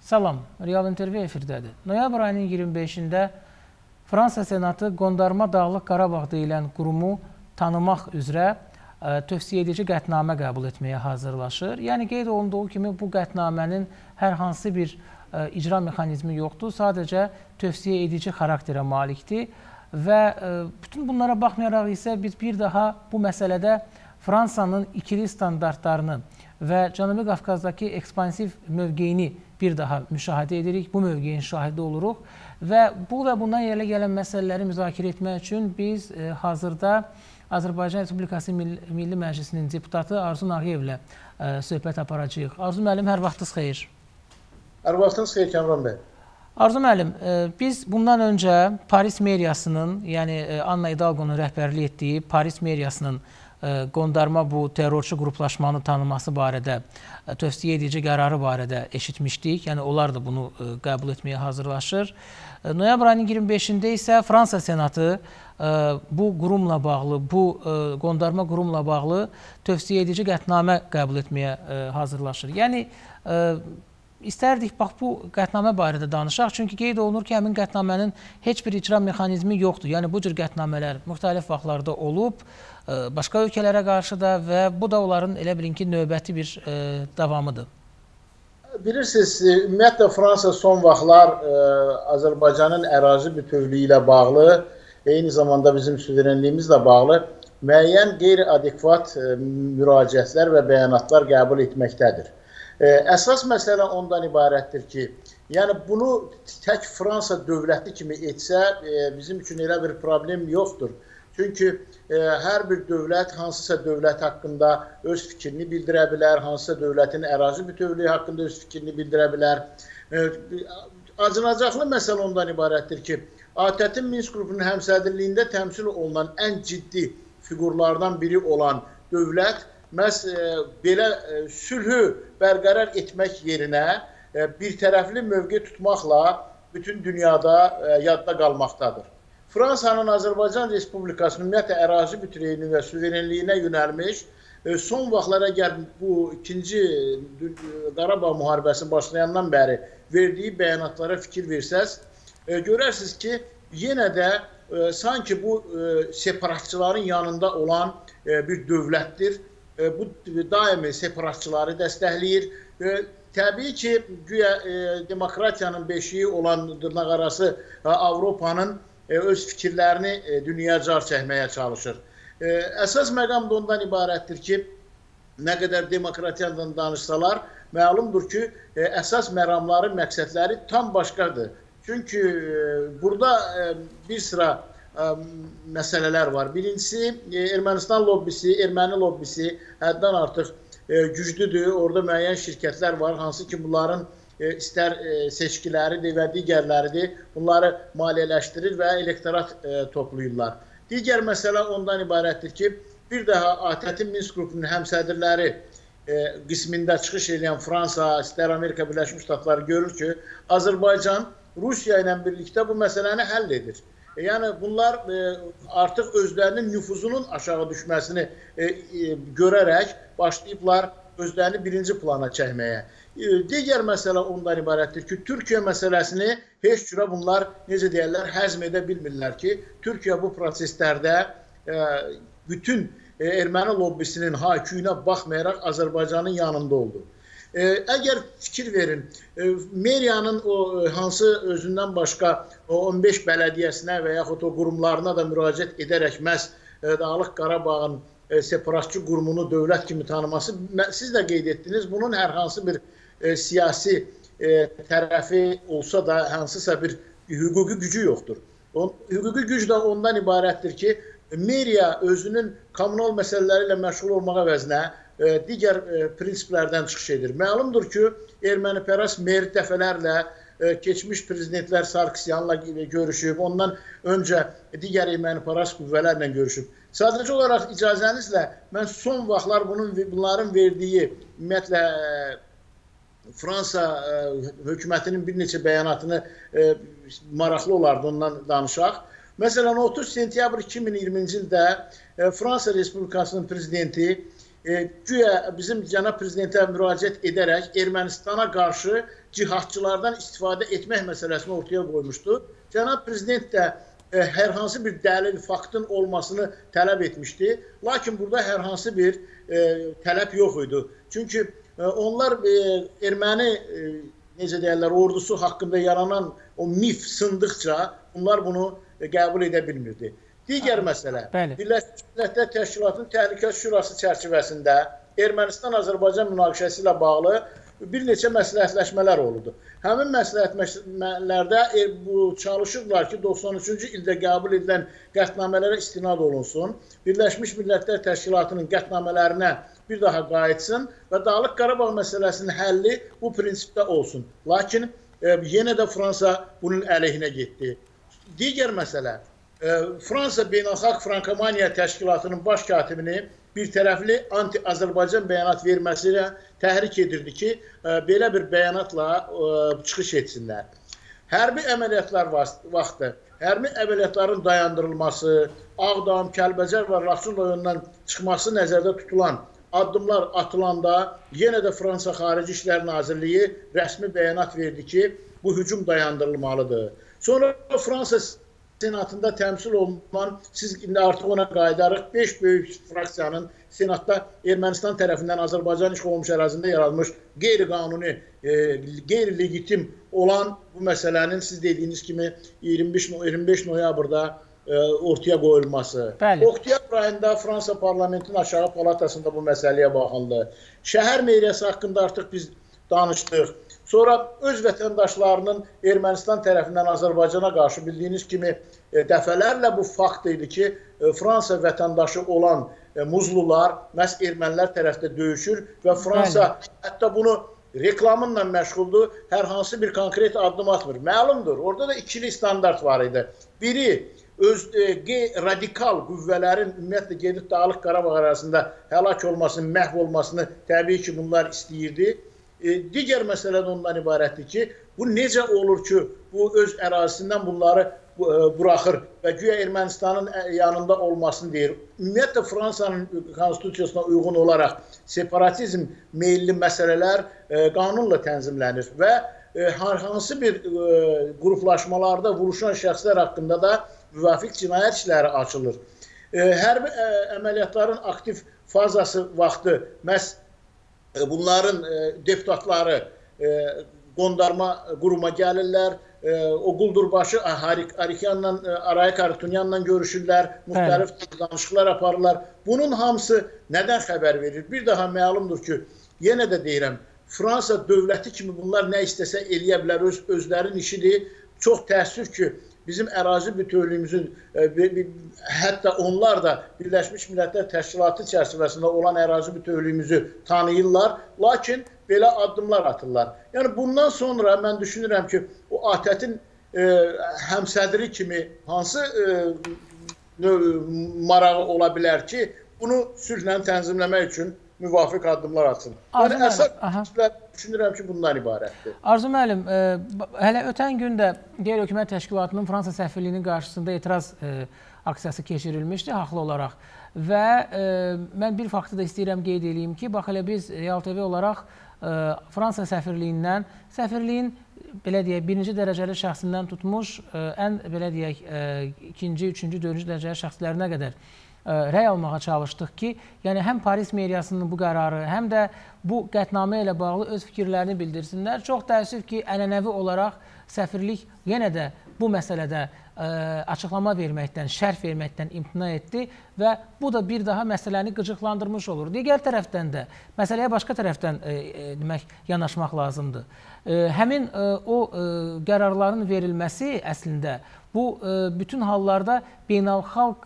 Salam, Real TV efirdədir. Noyabr ayının 25-də Fransa Senatı Qondarma Dağlıq Qarabağ deyilən qurumu tanımaq üzrə tövsiyə edici qətnamə qəbul etməyə hazırlaşır. Yəni, qeyd olunduğu kimi bu qətnamənin hər hansı bir icra mexanizmi yoxdur, sadəcə tövsiyə edici xarakterə malikdir. Və bütün bunlara baxmayaraq isə biz bir daha bu məsələdə Fransanın ikili standartlarını və Cənubi Qafqazdakı ekspansiv mövqeyini bir daha müşahidə edirik, bu mövqeyin şahidi oluruq və bu və bundan yerlə gələn məsələləri müzakirə etmək üçün biz hazırda Azərbaycan Respublikası Milli Məclisinin deputatı Arzu Nağıyev ilə söhbət aparacağıq. Arzu müəllim, hər vaxtınız xeyir. Hər vaxtınız xeyir, Kamran bəy. Arzu müəllim, biz bundan öncə Paris meriyasının, yəni Anne Hidalgo'nun rəhbərliyi etdiyi Paris meriyasının qondarma bu terrorçu qruplaşmanı tanıması barədə, tövsiyə edici qərarı barədə eşitmişdik. Yəni, onlar da bunu qəbul etməyə hazırlaşır. Noyabr ayının 25-də isə Fransa Senatı bu qurumla bağlı, bu qondarma qurumla bağlı tövsiyə edici qətnamə qəbul etməyə hazırlaşır. Yəni, İstərdik, bax, bu qətnamə barədə danışaq. Çünki qeyd olunur ki, həmin qətnamənin heç bir icra mexanizmi yoxdur. Yəni, bu cür qətnamələr müxtəlif vaxtlarda olub, başqa ölkələrə qarşı da və bu da onların, elə bilin ki, növbəti bir davamıdır. Bilirsiniz, ümumiyyətlə, Fransa son vaxtlar Azərbaycanın ərazi bütövlüyü ilə bağlı, eyni zamanda bizim suverenliyimizlə bağlı müəyyən qeyri-adekvat müraciətlər və bəyanatlar qəbul etməkdədir. Əsas məsələ ondan ibarətdir ki, yəni bunu tək Fransa dövləti kimi etsə, bizim üçün elə bir problem yoxdur. Çünki hər bir dövlət hansısa dövlət haqqında öz fikrini bildirə bilər, hansısa dövlətin ərazi bütövlüyü haqqında öz fikrini bildirə bilər. Acınacaqlı məsələ ondan ibarətdir ki, ATƏT-in Minsk Qrupunun həmsədrliyində təmsil olunan ən ciddi fiqurlardan biri olan dövlət, məhz belə sülhü bərqərar etmək yerinə bir tərəfli mövqe tutmaqla bütün dünyada yadda qalmaqdadır. Fransanın Azərbaycan Respublikasının ümumiyyətlə ərazi bütövlüyünü və suverenliyinə yönəlmiş, son vaxtlara gəl bu ikinci Qarabağ müharibəsini başlayandan bəri verdiyi bəyanatlara fikir versəz, görərsiniz ki, yenə də sanki bu separatçıların yanında olan bir dövlətdir. Bu daimi separatçıları dəstəkləyir. Təbii ki, güya demokratiyanın beşiyi olan dırnaqarası Avropanın öz fikirlərini dünyaya car çəkməyə çalışır. Əsas məqam da ondan ibarətdir ki, nə qədər demokratiyadan danışsalar, məlumdur ki, əsas məramların məqsədləri tam başqadır. Çünki burada bir sıra məsələlər var. Birincisi, Ermənistan lobbisi, erməni lobbisi həddən artıq güclüdür. Orada müəyyən şirkətlər var, hansı ki, bunların istər seçkiləridir və digərləridir. Bunları maliyyələşdirir və elektorat toplayırlar. Digər məsələ ondan ibarətdir ki, bir daha ATƏT-in Minsk qrupunun həmsədrləri qismində çıxış edən Fransa, istər Amerika Birləşmiş Ştatları görür ki, Azərbaycan Rusiya ilə birlikdə bu məsələni həll edir. Yəni, bunlar artıq özlərinin nüfuzunun aşağı düşməsini görərək başlayıblar özlərini birinci plana çəkməyə. Digər məsələ ondan ibarətdir ki, Türkiyə məsələsini heç cürə bunlar, necə deyərlər, həzm edə bilmirlər ki, Türkiyə bu proseslərdə bütün erməni lobbisinin hayküyünə baxmayaraq Azərbaycanın yanında oldu. Əgər fikir verin, meriyanın hansı özündən başqa 15 bələdiyəsinə və yaxud o qurumlarına da müraciət edərək məhz Dağlıq Qarabağın separatçı qurumunu dövlət kimi tanıması, siz də qeyd etdiniz, bunun hər hansı bir siyasi tərəfi olsa da hansısa bir hüquqi gücü yoxdur. Hüquqi güc də ondan ibarətdir ki, meriya özünün kommunal məsələləri ilə məşğul olmağa vəzinə, digər prinsiplərdən çıxış edir. Məlumdur ki, ermənipərəst mer dəfələrlə keçmiş prezidentlər Sarkisyanla görüşüb, ondan öncə digər ermənipərəst qüvvələrlə görüşüb. Sadəcə olaraq, icazənizlə, mən son vaxtlar bunların verdiyi, ümumiyyətlə, Fransa hökumətinin bir neçə bəyanatını maraqlı olardı, ondan danışaq. Məsələn, 30 sentyabr 2020-ci ildə Fransa Respublikasının prezidenti güya bizim cənab prezidentə müraciət edərək Ermənistana qarşı cihadçılardan istifadə etmək məsələsini ortaya qoymuşdu. Cənab prezident də hər hansı bir dəlil, faktın olmasını tələb etmişdi. Lakin burada hər hansı bir tələb yox idi. Çünki onlar erməni necə deyirlər, ordusu haqqında yaranan o mif sındıqca onlar bunu qəbul edə bilmirdi. Digər məsələ, Birləşmiş Millətlər Təşkilatının Təhlükəsizlik Şurası çərçivəsində Ermənistan-Azərbaycan münaqişəsi ilə bağlı bir neçə məsləhətləşmələr oldu. Həmin məsləhətləşmələrdə çalışırlar ki, 93-cü ildə qəbul edilən qətnamələrə istinad olunsun, Birləşmiş Millətlər Təşkilatının qətnamələrinə bir daha qayıtsın və Dağlıq Qarabağ məsələsinin həlli bu prinsipdə olsun. Lakin yenə də Fransa bunun əleyhinə getdi. Digər məsələ, Fransa Beynəlxalq Frankomaniya Təşkilatının baş katibini bir tərəfli anti-Azərbaycan bəyanat verməsi ilə təhrik edirdi ki, belə bir bəyanatla çıxış etsinlər. Hərbi əməliyyatlar vaxtı, hərbi əməliyyatların dayandırılması, Ağdam, Kəlbəcər və Rasul rayonundan çıxması nəzərdə tutulan addımlar atılanda yenə də Fransa Xarici İşlər Nazirliyi rəsmi bəyanat verdi ki, bu hücum dayandırılmalıdır. Sonra Fransa senatında təmsil olunan, siz indi artıq ona qayıdarıq, 5 böyük fraksiyanın senatda Ermənistan tərəfindən Azərbaycan işğal olunmuş ərazində yaradılmış qeyri-qanuni, qeyri-legitim olan bu məsələnin siz dediyiniz kimi 25 noyabrda ortaya qoyulması. Oktyabr ayında Fransa parlamentinin aşağı palatasında bu məsələyə baxıldı. Şəhər meyriyyəsi haqqında artıq biz danışdıq. Sonra öz vətəndaşlarının Ermənistan tərəfindən Azərbaycana qarşı bildiyiniz kimi dəfələrlə bu fakt idi ki, Fransa vətəndaşı olan muzlular məhz ermənilər tərəfdə döyüşür və Fransa hətta bunu reklamınla məşğuldur, hər hansı bir konkret addım atmır. Məlumdur, orada da ikili standart var idi. Biri, öz radikal qüvvələrin ümumiyyətlə gedib Dağlıq Qarabağ arasında həlak olmasını, məhv olmasını təbii ki, bunlar istəyirdi. Digər məsələ də ondan ibarətdir ki, bu necə olur ki, bu öz ərazisindən bunları buraxır və güya Ermənistanın yanında olmasını deyir. Ümumiyyətlə, Fransanın konstitusiyasına uyğun olaraq separatizm meyilli məsələlər qanunla tənzimlənir və hansı bir qruplaşmalarda vuruşan şəxslər haqqında da müvafiq cinayət işləri açılır. Hərbi əməliyyatların aktiv fazası vaxtı məhz bunların deputatları qondarma quruma gəlirlər, o quldurbaşı Araya Karatunyanla görüşürlər, müxtəlif danışıqlar aparırlar. Bunun hamısı nədən xəbər verir? Bir daha məlumdur ki, yenə də deyirəm, Fransa dövləti kimi bunlar nə istəsə eləyə bilər, özlərin işidir. Çox təəssüf ki, bizim ərazi bütövlüyümüzün, hətta onlar da Birləşmiş Millətlər Təşkilatı çərçivəsində olan ərazi bütövlüyümüzü tanıyırlar, lakin belə addımlar atırlar. Yəni, bundan sonra mən düşünürəm ki, o ATƏT-in həmsədri kimi hansı marağı ola bilər ki, bunu sülhlə tənzimləmək üçün müvafiq addımlar atsın. Yəni, əsas düşünürəm ki, bundan ibarətdir. Arzu müəllim, hələ ötən gün də qeyri-hökumət təşkilatının Fransa səfirliyinin qarşısında etiraz aksiyası keçirilmişdi, haqlı olaraq. Və mən bir faktı da istəyirəm qeyd edeyim ki, bax, elə biz Real TV olaraq Fransa səfirliyindən, səfirliyin birinci dərəcəli şəxsindən tutmuş, ən, belə deyək, ikinci, üçüncü, dördüncü dərəcəli şəxslərinə qədər rəy almağa çalışdıq ki, yəni həm Paris meriyasının bu qərarı, həm də bu qətnamə ilə bağlı öz fikirlərini bildirsinlər. Çox təəssüf ki, ənənəvi olaraq səfirlik yenə də bu məsələdə açıqlama verməkdən, şərh verməkdən imtina etdi və bu da bir daha məsələni qıcıqlandırmış olur. Digər tərəfdən də, məsələyə başqa tərəfdən yanaşmaq lazımdır. Həmin o qərarların verilməsi əslində bu, bütün hallarda beynəlxalq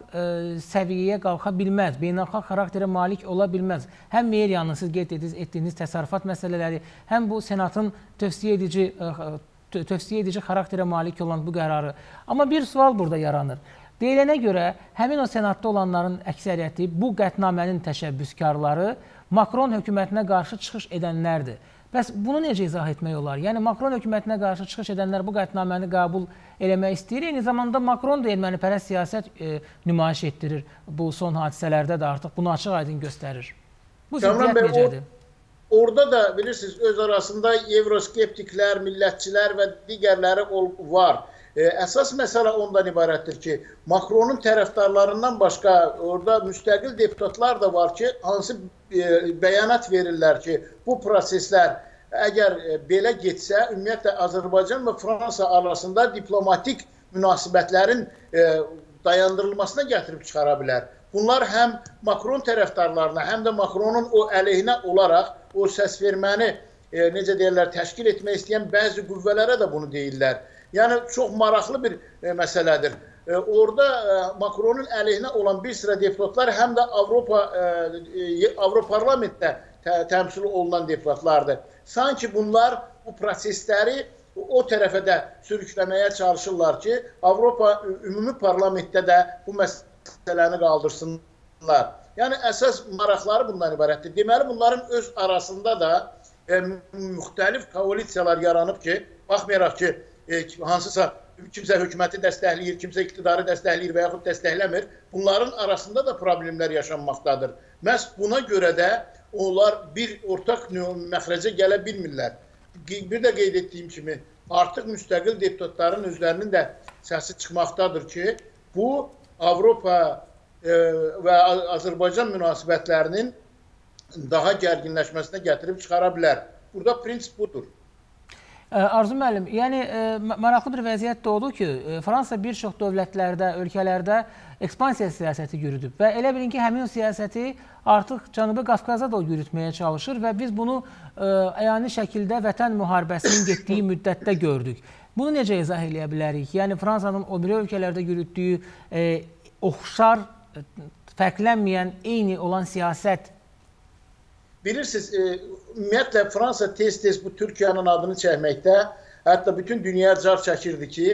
səviyyəyə qalxa bilməz, beynəlxalq xarakterə malik ola bilməz. Həm meriyanın siz qeyd etdiyiniz təsarrüfat məsələləri, həm bu senatın tövsiyə edici xarakterə malik olan bu qərarı. Amma bir sual burada yaranır. Deyilənə görə, həmin o senatda olanların əksəriyyəti, bu qətnamənin təşəbbüskarları Makron hökumətinə qarşı çıxış edənlərdir. Bəs bunu necə izah etmək olar? Yəni Makron hökumətinə qarşı çıxış edənlər bu qətnaməni qəbul eləmək istəyir. Eyni zamanda Makron da ermənipərəst siyasət nümayiş etdirir. Bu son hadisələrdə də artıq bunu açıq-aydın göstərir. Bu zihniyet necədir? Orada da bilirsiniz öz arasında evroskeptiklər, millətçilər və digərləri var. Əsas məsələ ondan ibarətdir ki, Makronun tərəfdarlarından başqa orada müstəqil deputatlar da var ki, hansı bəyanat verirlər ki, bu proseslər əgər belə getsə, ümumiyyətlə Azərbaycan və Fransa arasında diplomatik münasibətlərin dayandırılmasına gətirib çıxara bilər. Bunlar həm Makron tərəfdarlarına, həm də Makronun o əleyhinə olaraq o səsverməni necə deyirlər, təşkil etmək istəyən bəzi qüvvələrə də bunu deyirlər. Yəni, çox maraqlı bir məsələdir. Orada Makronun əleyhinə olan bir sıra deputatlar həm də Avroparlamentdə təmsil olunan deputatlardır. Sanki bunlar bu prosesləri o tərəfə də sürükləməyə çalışırlar ki, Avropa ümumi parlamentdə də bu məsələni qaldırsınlar. Yəni, əsas maraqları bundan ibarətdir. Deməli, bunların öz arasında da müxtəlif koalisiyalar yaranıb ki, baxmayaraq ki, hansısa kimsə hökuməti dəstəkləyir, kimsə iqtidarı dəstəkləyir və yaxud dəstəkləmir, bunların arasında da problemlər yaşanmaqdadır. Məhz buna görə də onlar bir ortaq məxrəcə gələ bilmirlər. Bir də qeyd etdiyim kimi, artıq müstəqil deputatların özlərinin də səsi çıxmaqdadır ki, bu Avropa və Azərbaycan münasibətlərinin daha gərginləşməsinə gətirib çıxara bilər. Burada prinsip budur. Arzu müəllim, yəni maraqlı bir vəziyyət də oldu ki, Fransa bir çox dövlətlərdə, ölkələrdə ekspansiya siyasəti yürüdüb və elə bilin ki, həmin siyasəti artıq Cənubi Qafqazda da yürütməyə çalışır və biz bunu əyani şəkildə vətən müharibəsinin getdiyi müddətdə gördük. Bunu necə izah eləyə bilərik? Yəni, Fransanın o biri ölkələrdə yürütdüyü oxşar, fərqlənməyən, eyni olan siyasət. Bilirsiniz, ümumiyyətlə, Fransa tez-tez bu Türkiyənin adını çəkməkdə, hətta bütün dünyaya car çəkirdi ki,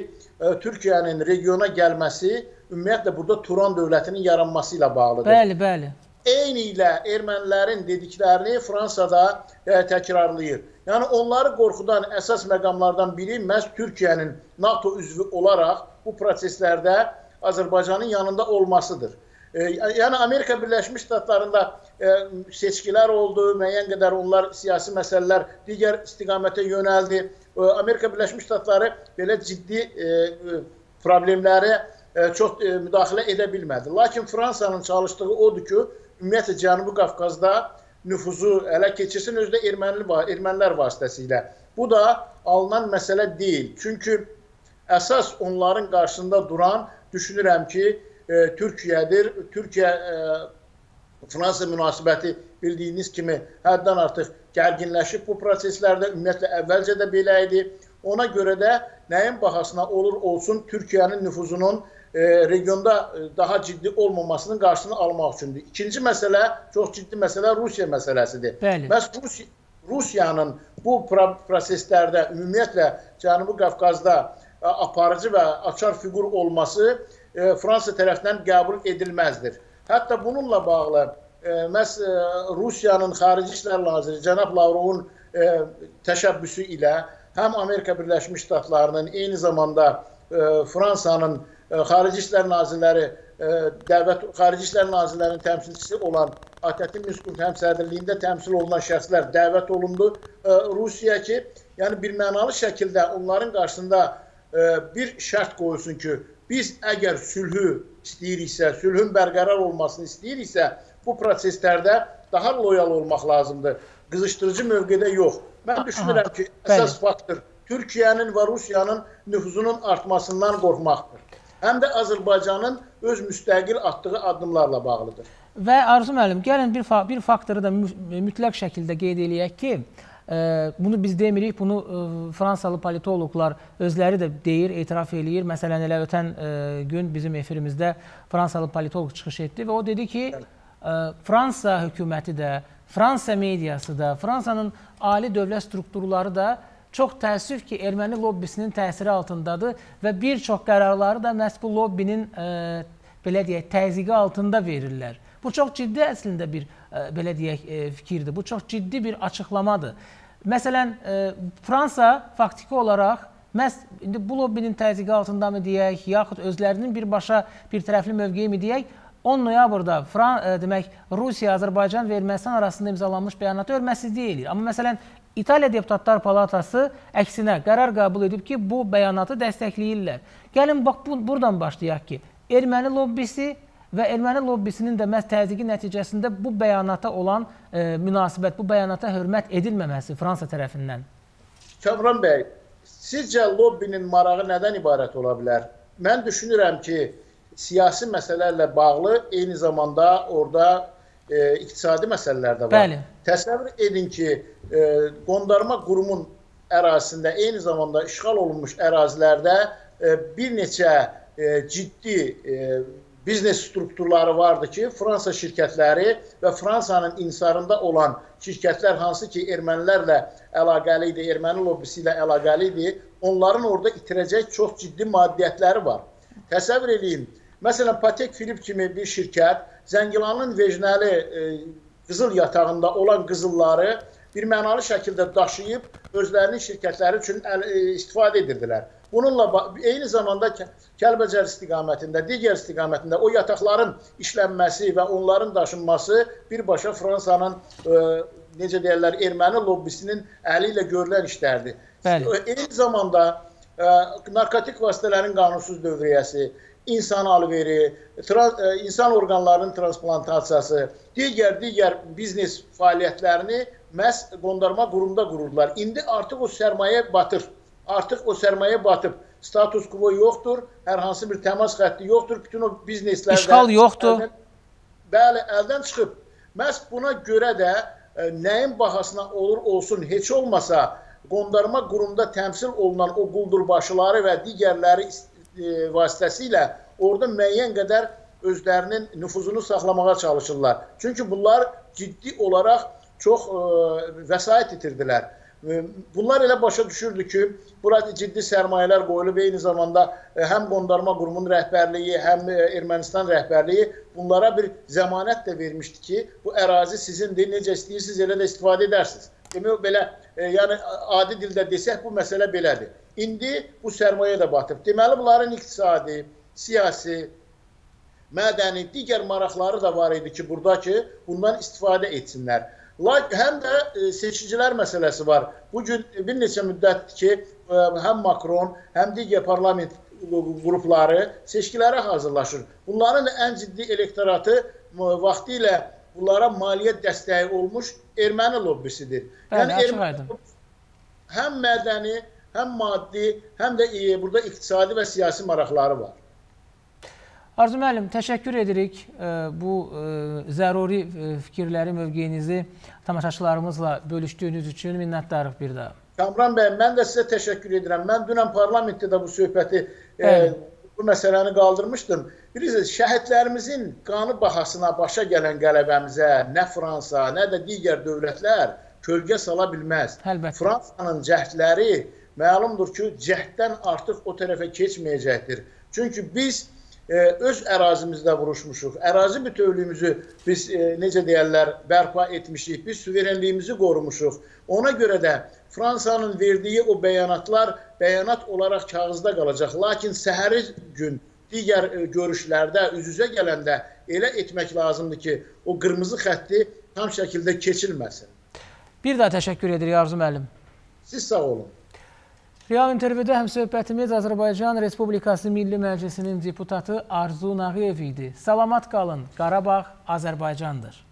Türkiyənin regiona gəlməsi, ümumiyyətlə, burada Turan dövlətinin yaranması ilə bağlıdır. Bəli, bəli. Eyni ilə ermənilərin dediklərini Fransada təkrarlayır. Yəni, onları qorxudan əsas məqamlardan biri məhz Türkiyənin NATO üzvü olaraq bu proseslərdə Azərbaycanın yanında olmasıdır. Yəni, Amerika Birləşmiş Ştatlarında seçkilər oldu, müəyyən qədər onlar siyasi məsələlər digər istiqamətə yönəldi. Amerika Birləşmiş Ştatları belə ciddi problemləri çox müdaxilə edə bilmədi. Lakin Fransanın çalışdığı odur ki, ümumiyyətlə, Cənubi Qafqazda nüfuzu ələ keçirsin, özü də ermənilər vasitəsilə. Bu da alınan məsələ deyil. Çünki əsas onların qarşısında duran, düşünürəm ki, Türkiyədir. Türkiyə-Fransa münasibəti bildiyiniz kimi həddən artıq gərginləşib bu proseslərdə. Ümumiyyətlə, əvvəlcə də belə idi. Ona görə də nəyin bahasına olur olsun Türkiyənin nüfuzunun regionda daha ciddi olmamasının qarşısını almaq üçündür. İkinci məsələ, çox ciddi məsələ Rusiya məsələsidir. Məhz Rusiyanın bu proseslərdə ümumiyyətlə Cənubi Qafqazda aparıcı və açar fiqur olması Fransa tərəfindən qəbul edilməzdir. Hətta bununla bağlı məhz Rusiyanın xarici işlər naziri cənab Lavrovun təşəbbüsü ilə həm Amerika Birləşmiş Ştatlarının, eyni zamanda Fransanın xarici işlər nazirləri, xarici işlər nazirlərinin təmsilçisi olan ATƏT-in Minsk Qrupu həmsədrliyində təmsil olunan şəxslər dəvət olundu Rusiya ki, yəni birmənalı şəkildə onların qarşısında bir şərt qoyulsun ki, biz əgər sülhü istəyiriksə, sülhün bərqərar olmasını istəyiriksə, bu proseslərdə daha loyal olmaq lazımdır. Qızışdırıcı mövqedə yox. Mən düşünürəm ki, əsas faktor Türkiyənin və Rusiyanın nüfuzunun artmasından qorxmaqdır. Həm də Azərbaycanın öz müstəqil atdığı addımlarla bağlıdır. Və Arzu müəllim, gəlin bir faktoru da mütləq şəkildə qeyd eləyək ki, bunu biz demirik, bunu Fransalı politologlar özləri də deyir, etiraf eləyir. Məsələn, elə ötən gün bizim efirimizdə Fransalı politolog çıxış etdi və o dedi ki, Fransa hökuməti də, Fransa mediası da, Fransanın ali dövlət strukturları da çox təəssüf ki, erməni lobbisinin təsiri altındadır və bir çox qərarları da məhz bu lobbinin təzyiqi altında verirlər. Bu çox ciddi əslində bir fikirdir, bu çox ciddi bir açıqlamadır. Məsələn, Fransa faktiki olaraq məhz bu lobbinin təzyiqi altında mı deyək, yaxud özlərinin birbaşa bir tərəfli mövqeyi mi deyək, 10 noyabrda Rusiya, Azərbaycan və Ermənistan arasında imzalanmış bəyanatı hörmətsizlik eləyir. Amma məsələn, İtaliya Deputatlar Palatası əksinə qərar qəbul edib ki, bu bəyanatı dəstəkləyirlər. Gəlin, bax, buradan başlayaq ki, erməni lobbisi və erməni lobbisinin də məhz təzyiqi nəticəsində bu bəyanata olan münasibət, bu bəyanata hörmət edilməməsi Fransa tərəfindən. Kamran bəy, sizcə lobbinin marağı nədən ibarət ola bilər? Mən düşünürəm ki, siyasi məsələlərlə bağlı eyni zamanda orada iqtisadi məsələlər də var. Təsəvvür edin ki, qondarma qurumun ərazisində, eyni zamanda işğal olunmuş ərazilərdə bir neçə ciddi biznes strukturları vardı ki, Fransa şirkətləri və Fransanın insarında olan şirkətlər hansı ki, ermənilərlə əlaqəli idi, erməni lobbisi ilə əlaqəli idi, onların orada itirəcək çox ciddi maddiyyətləri var. Təsəvvür edin, məsələn, Patek Filip kimi bir şirkət Zəngilanın Vejnəli qızıl yatağında olan qızılları bir mənalı şəkildə daşıyıb özlərinin şirkətləri üçün istifadə edirdilər. Bununla eyni zamanda Kəlbəcər istiqamətində, digər istiqamətində o yataqların işlənməsi və onların daşınması birbaşa Fransanın, necə deyərlər, erməni lobbisinin əli ilə görülən işlərdir. Eyni zamanda narkotik vasitələrin qanunsuz dövriyyəsi, insan alveri, insan orqanlarının transplantasiyası, digər biznes fəaliyyətlərini məhz qondarma qurumda qururlar. İndi artıq o sərmayə batır. Artıq o sərmayə batıb, status quo yoxdur, hər hansı bir təmas xətti yoxdur, bütün o bizneslərdə... İşğal yoxdur. Bəli, əldən çıxıb. Məhz buna görə də nəyin bahasına olur olsun, heç olmasa qondarma qurumda təmsil olunan o quldurbaşıları və digərləri vasitəsilə orada müəyyən qədər özlərinin nüfuzunu saxlamağa çalışırlar. Çünki bunlar ciddi olaraq çox vəsait itirdilər. Bunlar elə başa düşürdü ki, burada ciddi sərmayələr qoyulub, eyni zamanda həm qondarma qurumun rəhbərliyi, həm Ermənistan rəhbərliyi bunlara bir zəmanət də vermişdi ki, bu ərazi sizindir, necə istəyirsiniz, elə də istifadə edərsiniz. Demək, belə, yəni adi dildə desək, bu məsələ belədir. İndi bu sərmayə də batıb. Deməli, bunların iqtisadi, siyasi, mədəni, digər maraqları da var idi ki, burada ki, bundan istifadə etsinlər. Həm də seçicilər məsələsi var. Bugün bir neçə müddətdir ki, həm Makron, həm digər parlament qrupları seçkilərə hazırlaşır. Bunların da ən ciddi elektoratı vaxtı ilə bunlara maliyyə dəstəyi olmuş erməni lobbisidir. Həm mədəni, həm maddi, həm də burada iqtisadi və siyasi maraqları var. Arzu müəllim, təşəkkür edirik bu zəruri fikirləri, mövqeyinizi tamaşaçılarımızla bölüşdüyünüz üçün minnətdarıq bir daha. Kamran bəy, mən də sizə təşəkkür edirəm. Mən dünən parlamentdə də bu söhbəti, bu məsələni qaldırmışdım. Bilirsiniz, şəhidlərimizin qanı bahasına başa gələn qələbəmizə nə Fransa, nə də digər dövlətlər kölgə sala bilməz. Fransanın cəhdləri məlumdur ki, cəhddən artıq o tərəfə keçməyəcəkdir. Çünki biz öz ərazimizdə vuruşmuşuq, ərazi bütövlüyümüzü biz, necə deyərlər, bərpa etmişik, biz suverenliyimizi qorumuşuq. Ona görə də Fransanın verdiyi o bəyanatlar bəyanat olaraq kağızda qalacaq. Lakin səhəri gün digər görüşlərdə, üz-üzə gələndə elə etmək lazımdır ki, o qırmızı xətti tam şəkildə keçilməsin. Bir daha təşəkkür edirik, Arzu müəllim. Siz sağ olun. Real intervyuda həmsöhbətimiz Azərbaycan Respublikası Milli Məclisinin deputatı Arzu Nağıyev idi. Salamat qalın, Qarabağ Azərbaycandır.